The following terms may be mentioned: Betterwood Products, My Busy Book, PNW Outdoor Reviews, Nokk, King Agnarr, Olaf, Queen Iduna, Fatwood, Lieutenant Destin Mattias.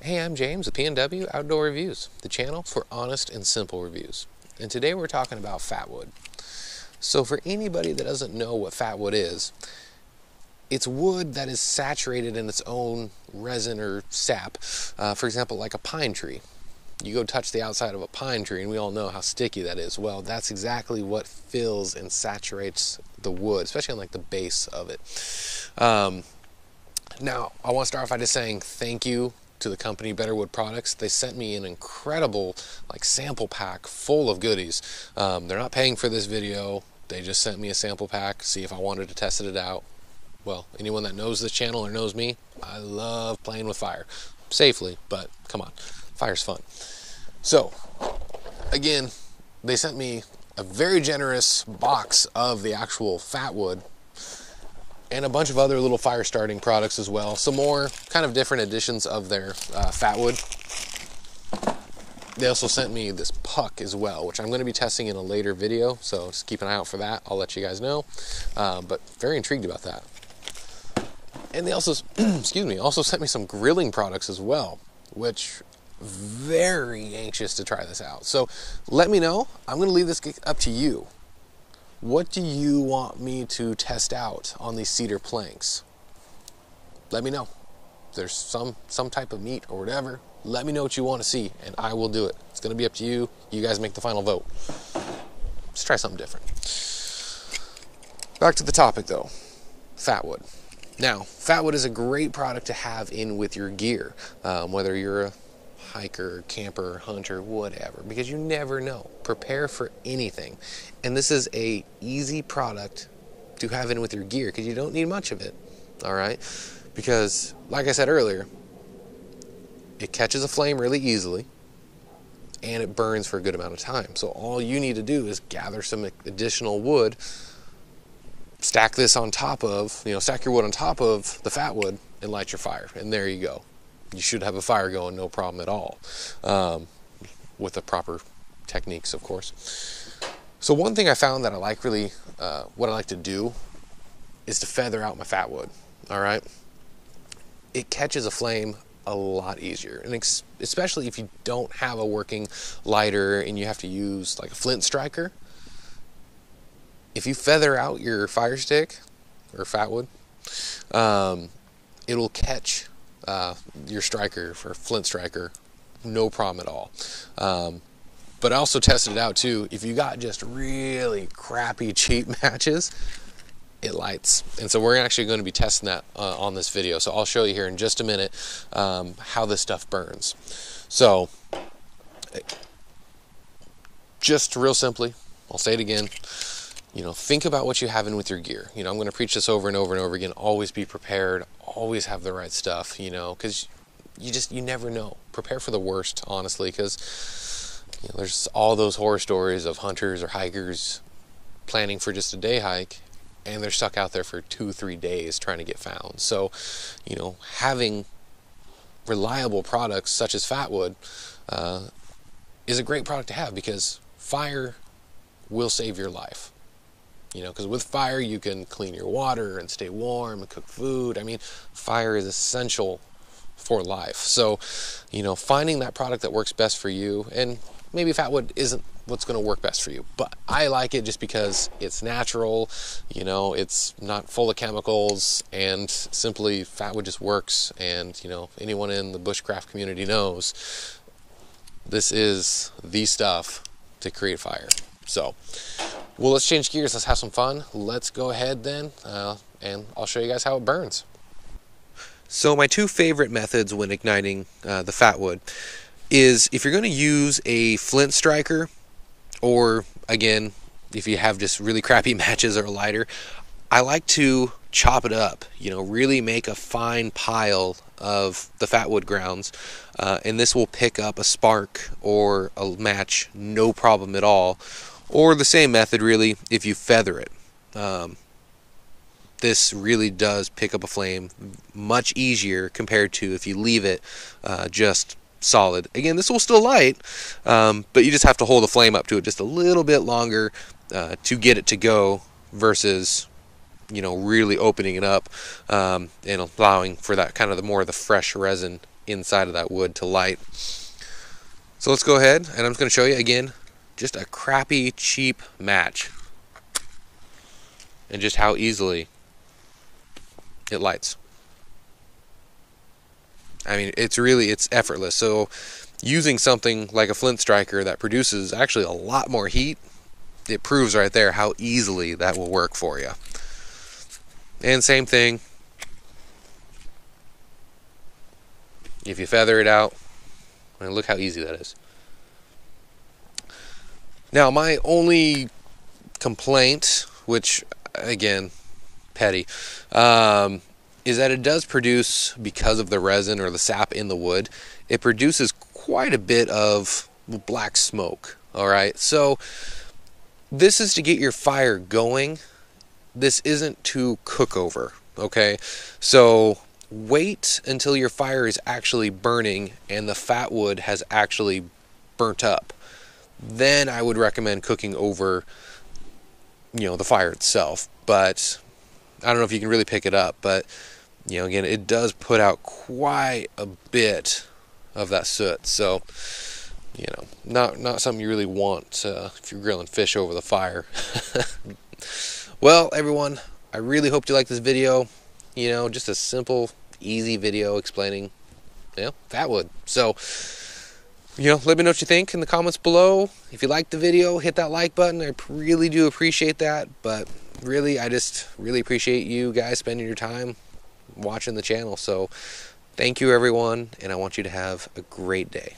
Hey, I'm James with PNW Outdoor Reviews, the channel for honest and simple reviews. And today we're talking about Fatwood. So for anybody that doesn't know what Fatwood is, it's wood that is saturated in its own resin or sap. For example, like a pine tree. You go touch the outside of a pine tree and we all know how sticky that is. Well, that's exactly what fills and saturates the wood, especially on like the base of it. Now, I want to start off by just saying thank you to the company Betterwood Products. They sent me an incredible sample pack full of goodies. They're not paying for this video. They just sent me a sample pack, see if I wanted to test it out. Well, anyone that knows this channel or knows me, I love playing with fire. Safely, but come on, fire's fun. So, again, they sent me a very generous box of the actual Fatwood and a bunch of other little fire starting products as well. Some more kind of different editions of their Fatwood. They also sent me this puck as well, which I'm going to be testing in a later video, so just keep an eye out for that. I'll let you guys know, but very intrigued about that. And they also, excuse me, also sent me some grilling products as well, which very anxious to try this out. So let me know. I'm going to leave this up to you. What do you want me to test out on these cedar planks? Let me know. If there's some type of meat or whatever, let me know what you want to see and I will do it. It's going to be up to you. You guys make the final vote. Let's try something different. Back to the topic though, Fatwood. Now, Fatwood is a great product to have in with your gear, whether you're a hiker, camper, hunter, whatever, because you never know. Prepare for anything. And this is a easy product to have in with your gear because you don't need much of it, all right? Because like I said earlier, it catches a flame really easily and it burns for a good amount of time. So all you need to do is gather some additional wood, stack this on top of, stack your wood on top of the Fatwood and light your fire. And there you go. You should have a fire going, no problem at all, with the proper techniques, of course. So one thing I found that I like really, what I like to do is to feather out my Fatwood, all right? It catches a flame a lot easier, and especially if you don't have a working lighter and you have to use like a flint striker. If you feather out your fire stick or Fatwood, it'll catch your striker for flint striker, no problem at all. But I also tested it out too. If you got just really crappy cheap matches, it lights. And so we're actually going to be testing that on this video. So I'll show you here in just a minute how this stuff burns. So just real simply, I'll say it again. Think about what you have in with your gear. I'm going to preach this over and over and over again. Always be prepared. Always have the right stuff, because you never know. Prepare for the worst, honestly, because there's all those horror stories of hunters or hikers planning for just a day hike, and they're stuck out there for 2-3 days trying to get found. So, having reliable products such as Fatwood is a great product to have because fire will save your life. Because with fire you can clean your water and stay warm and cook food. I mean, fire is essential for life. So, finding that product that works best for you, and maybe Fatwood isn't what's going to work best for you, but I like it just because it's natural, it's not full of chemicals, and simply Fatwood just works. And, anyone in the bushcraft community knows this is the stuff to create fire. So, well, let's change gears. Let's have some fun. Let's go ahead then, and I'll show you guys how it burns. So my two favorite methods when igniting the Fatwood is if you're going to use a flint striker, or again, if you have just really crappy matches or a lighter, I like to chop it up, really make a fine pile of the Fatwood grounds, and this will pick up a spark or a match, no problem at all. Or the same method really if you feather it. This really does pick up a flame much easier compared to if you leave it just solid. Again, this will still light, but you just have to hold the flame up to it just a little bit longer to get it to go versus really opening it up and allowing for that kind of the more of the fresh resin inside of that wood to light. So let's go ahead, and I'm just going to show you again just a crappy cheap match and just how easily it lights. I mean, it's effortless. So using something like a flint striker that produces actually a lot more heat, it proves right there how easily that will work for you. And same thing, if you feather it out, and look how easy that is. Now, my only complaint, which again, petty, is that it does produce, because of the resin or the sap in the wood, it produces quite a bit of black smoke. All right, so this is to get your fire going. This isn't to cook over, okay? So wait until your fire is actually burning and the fat wood has actually burnt up. Then I would recommend cooking over, you know, the fire itself. But I don't know if you can really pick it up, but, you know, again, it does put out quite a bit of that soot. So, you know, not something you really want if you're grilling fish over the fire. Well, everyone, I really hope you liked this video. You know, just a simple, easy video explaining, you know, fatwood. So, you know, let me know what you think in the comments below. If you liked the video, hit that like button. I really do appreciate that. But really, I just really appreciate you guys spending your time watching the channel. So thank you, everyone, and I want you to have a great day.